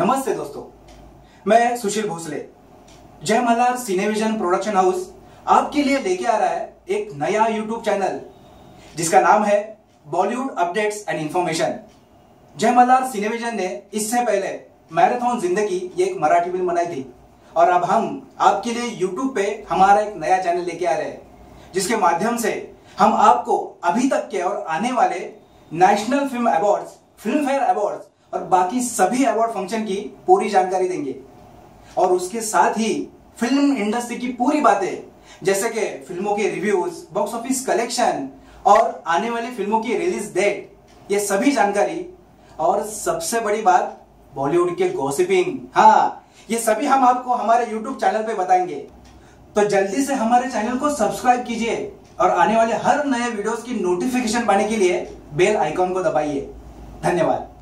नमस्ते दोस्तों, मैं Sushil Bhosale Jaymalhar Cinevision production house आपके लिए लेके आ रहा है एक नया यूट्यूब चैनल जिसका नाम है Bollywood updates and information. Jaymalhar Cinevision ने इससे पहले मैराथन जिंदगी ये एक मराठी फिल्म बनाई थी और अब हम आपके लिए यूट्यूब पे हमारा एक नया चैनल लेके आ रहे हैं जिसके माध्यम से हम आपको अभी तक के और आने वाले national film awards, film fair awards और बाकी सभी अवार्ड फंक्शन की पूरी जानकारी देंगे और उसके साथ ही फिल्म इंडस्ट्री की पूरी बातें जैसे कि फिल्मों के रिव्यूज, बॉक्स ऑफिस कलेक्शन और आने वाली फिल्मों की रिलीज डेट, ये सभी जानकारी और सबसे बड़ी बात बॉलीवुड के गॉसिपिंग, हाँ ये सभी हम आपको हमारे YouTube चैनल पे बताएंगे। तो जल्दी से हमारे चैनल को सब्सक्राइब कीजिए और आने वाले हर नए वीडियोस की नोटिफिकेशन पाने के लिए बेल आइकॉन को दबाइए। धन्यवाद।